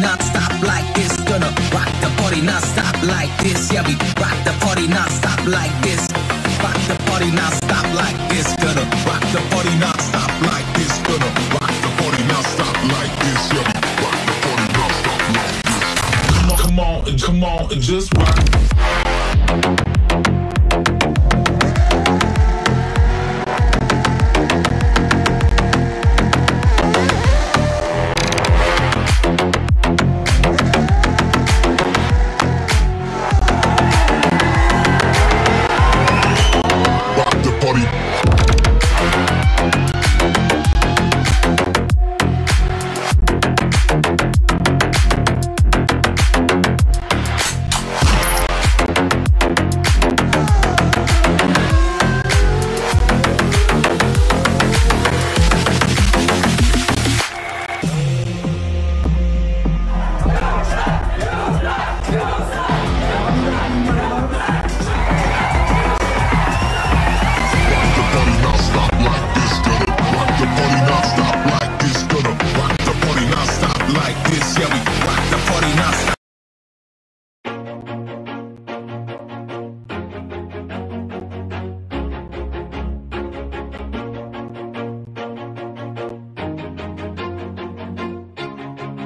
party non-stop like this. Gonna rock the party non-stop like this. Yeah, we rock the party non-stop like this. Rock the party non-stop like this. Gonna rock the party non-stop like this. Gonna rock the party non-stop like this. Yeah, we rock the party non-stop like this. Come on, come on, and come on, and just rock.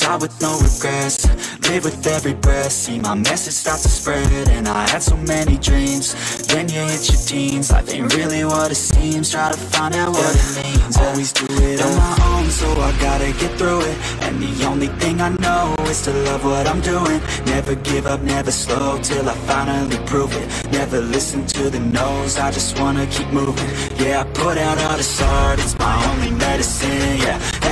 die with no regrets. Live with every breath, see my message start to spread. And I had so many dreams, then you hit your teens. Life ain't really what it seems, try to find out what it means. Always do it on my own, so I gotta get through it. And the only thing I know is to love what I'm doing. Never give up, never slow, till I finally prove it. Never listen to the no's, I just wanna keep moving. Yeah, I put out all this art, it's my only medicine, yeah.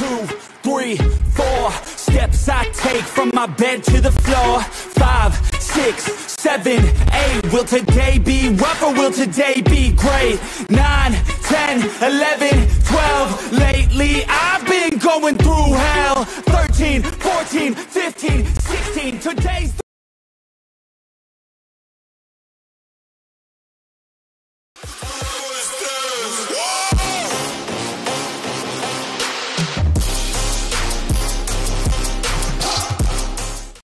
Two, three, 4 steps I take from my bed to the floor. 5, 6, 7, 8. Will today be rough or will today be great? 9, 10, 11, 12. Lately I've been going through hell. 13, 14, 15, 16. Today's